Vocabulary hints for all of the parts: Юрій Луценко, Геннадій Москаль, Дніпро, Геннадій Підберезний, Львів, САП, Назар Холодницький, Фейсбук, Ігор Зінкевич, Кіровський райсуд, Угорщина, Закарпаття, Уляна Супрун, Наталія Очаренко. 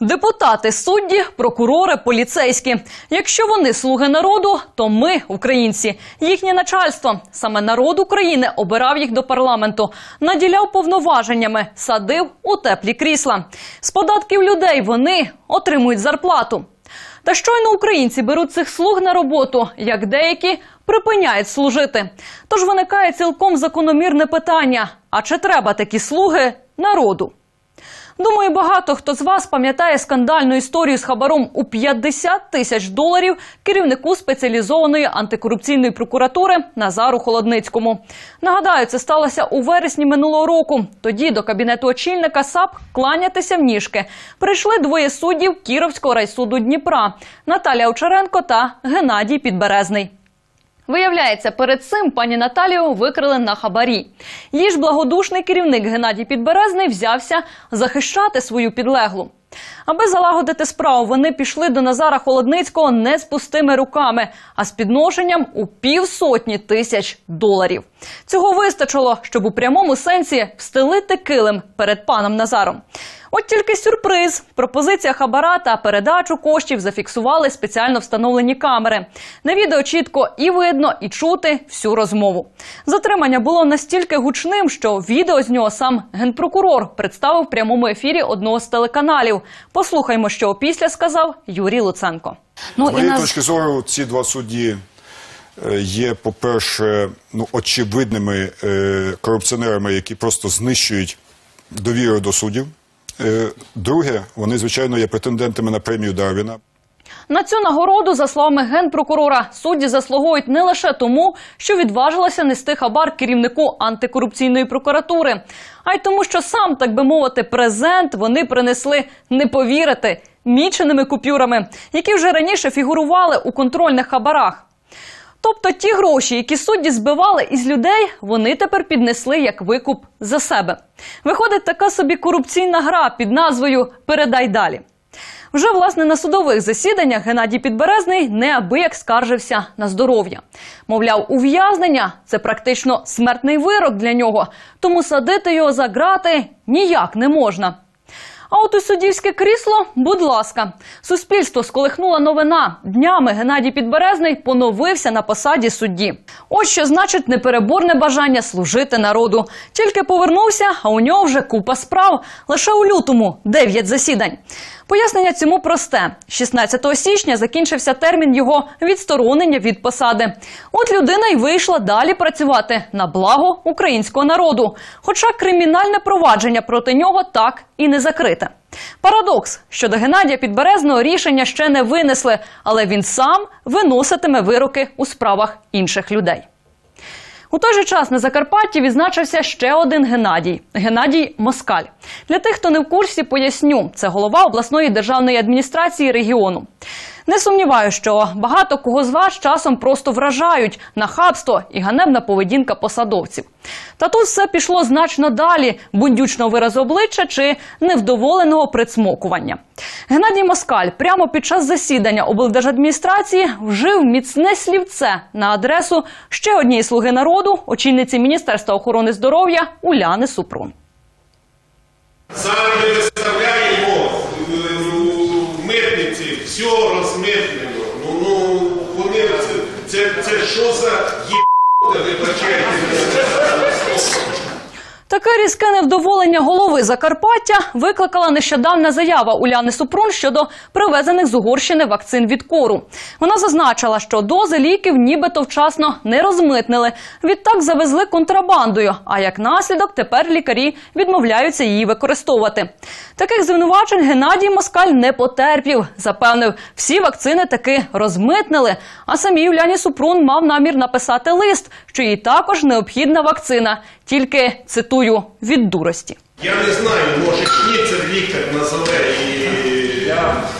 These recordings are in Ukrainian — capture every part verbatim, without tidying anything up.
Депутати, судді, прокурори, поліцейські. Якщо вони слуги народу, то ми, українці, їхнє начальство. Саме народ України обирав їх до парламенту, наділяв повноваженнями, садив у теплі крісла. З податків людей вони отримують зарплату. Та щойно українці беруть цих слуг на роботу, як деякі припиняють служити. Тож виникає цілком закономірне питання – а чи треба такі слуги народу? Думаю, багато хто з вас пам'ятає скандальну історію з хабаром у п'ятдесят тисяч доларів керівнику спеціалізованої антикорупційної прокуратури Назару Холодницькому. Нагадаю, це сталося у вересні минулого року. Тоді до кабінету очільника САП кланятися в ніжки прийшли двоє суддів Кіровського райсуду Дніпра – Наталія Очаренко та Геннадій Підберезний. Виявляється, перед цим пані Наталію викрили на хабарі. Її ж благодушний керівник Геннадій Підберезний взявся захищати свою підлеглу. Аби залагодити справу, вони пішли до Назара Холодницького не з пустими руками, а з підношенням у півсотні тисяч доларів. Цього вистачило, щоб у прямому сенсі встелити килим перед паном Назаром. От тільки сюрприз. Пропозиція хабара та передачу коштів зафіксували спеціально встановлені камери. На відео чітко і видно, і чути всю розмову. Затримання було настільки гучним, що відео з нього сам генпрокурор представив в прямому ефірі одного з телеканалів. Послухаймо, що після сказав Юрій Луценко. Ну, з моєї на... точки зору, ці два судді є, по-перше, ну, очевидними е корупціонерами, які просто знищують довіру до суддів. Друге, вони, звичайно, є претендентами на премію Дарвіна. На цю нагороду, за словами генпрокурора, судді заслуговують не лише тому, що відважилася нести хабар керівнику антикорупційної прокуратури, а й тому, що сам, так би мовити, презент вони принесли, не повірити, міченими купюрами, які вже раніше фігурували у контрольних хабарах. Тобто ті гроші, які судді збивали із людей, вони тепер піднесли як викуп за себе. Виходить така собі корупційна гра під назвою «Передай далі». Вже, власне, на судових засіданнях Геннадій Підберезний неабияк скаржився на здоров'я. Мовляв, ув'язнення – це практично смертний вирок для нього, тому садити його за грати ніяк не можна. А от у суддівське крісло, будь ласка. Суспільство сколихнула новина. Днями Геннадій Підберезний поновився на посаді судді. Ось що значить непереборне бажання служити народу. Тільки повернувся, а у нього вже купа справ. Лише у лютому – дев'ять засідань. Пояснення цьому просте. шістнадцятого січня закінчився термін його відсторонення від посади. От людина й вийшла далі працювати на благо українського народу. Хоча кримінальне провадження проти нього так і не закрите. Парадокс, що до Геннадія Підберезного рішення ще не винесли, але він сам виноситиме вироки у справах інших людей. У той же час на Закарпатті відзначився ще один Геннадій – Геннадій Москаль. Для тих, хто не в курсі, поясню – це голова обласної державної адміністрації регіону. Не сумніваюся, що багато кого з вас часом просто вражають нахабство і ганебна поведінка посадовців. Та тут все пішло значно далі – бундючного виразу обличчя чи невдоволеного прицмокування. Геннадій Москаль прямо під час засідання облдержадміністрації вжив міцне слівце на адресу ще однієї слуги народу, очільниці Міністерства охорони здоров'я Уляни Супрун. Саме представляємо в митниці все розмитнено. Ну, ну, вони, це, це, це що за єб***та, вибачайте. Таке різке невдоволення голови Закарпаття викликала нещодавна заява Уляни Супрун щодо привезених з Угорщини вакцин від кору. Вона зазначила, що дози ліків нібито вчасно не розмитнили, відтак завезли контрабандою, а як наслідок тепер лікарі відмовляються її використовувати. Таких звинувачень Геннадій Москаль не потерпів. Запевнив, всі вакцини таки розмитнили, а самій Уляні Супрун мав намір написати лист, що їй також необхідна вакцина. Тільки, цитую, від дурості. Я не знаю, може шніцер лікар назове і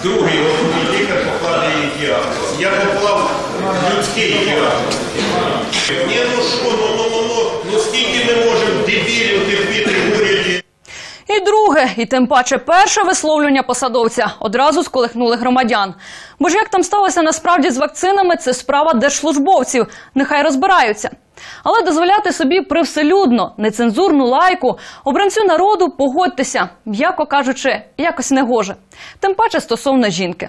другий головний лікар поклав її діагноз. Я поклав людський діагноз. Ні, ну що, ну, ну, ну, ну, скільки ми можемо дебілів терпіти в уряді? І друге, перше, і тим паче перше висловлювання посадовця одразу сколихнули громадян. Бо ж як там сталося насправді з вакцинами, це справа держслужбовців, нехай розбираються. Але дозволяти собі привселюдно, нецензурну лайку, обранцю народу, погодьтеся, м'яко кажучи, якось негоже. Тим паче стосовно жінки.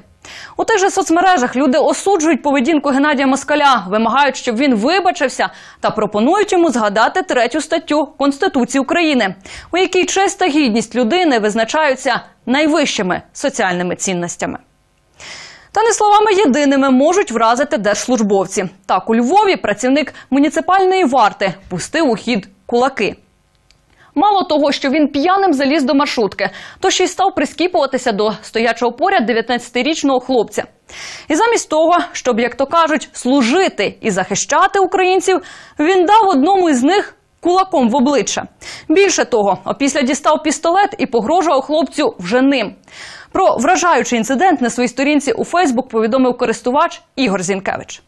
У тих же соцмережах люди осуджують поведінку Геннадія Москаля, вимагають, щоб він вибачився, та пропонують йому згадати третю статтю Конституції України, у якій честь та гідність людини визначаються найвищими соціальними цінностями. Та не словами єдиними можуть вразити держслужбовці. Так, у Львові працівник муніципальної варти пустив у хід кулаки. Мало того, що він п'яним заліз до маршрутки, то ще й став прискіпуватися до стоячого поряд дев'ятнадцятирічного хлопця. І замість того, щоб, як то кажуть, служити і захищати українців, він дав одному із них кулаком в обличчя. Більше того, опісля дістав пістолет і погрожував хлопцю вже ним. Про вражаючий інцидент на своїй сторінці у Фейсбук повідомив користувач Ігор Зінкевич.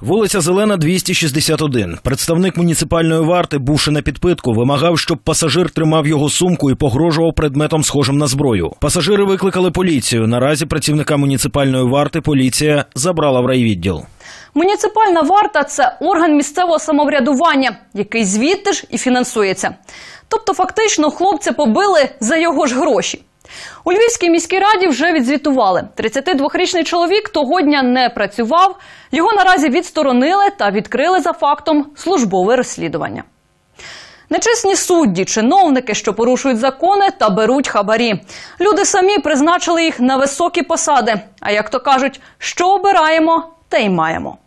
Вулиця Зелена, двісті шістдесят один. Представник муніципальної варти, бувши на підпитку, вимагав, щоб пасажир тримав його сумку і погрожував предметом, схожим на зброю. Пасажири викликали поліцію. Наразі працівника муніципальної варти поліція забрала в райвідділ. Муніципальна варта – це орган місцевого самоврядування, який звідти ж і фінансується. Тобто фактично хлопця побили за його ж гроші. У Львівській міській раді вже відзвітували. тридцятидвохрічний чоловік того дня не працював, його наразі відсторонили та відкрили за фактом службове розслідування. Нечесні судді, чиновники, що порушують закони та беруть хабарі. Люди самі призначили їх на високі посади, а як то кажуть, що обираємо, те й маємо.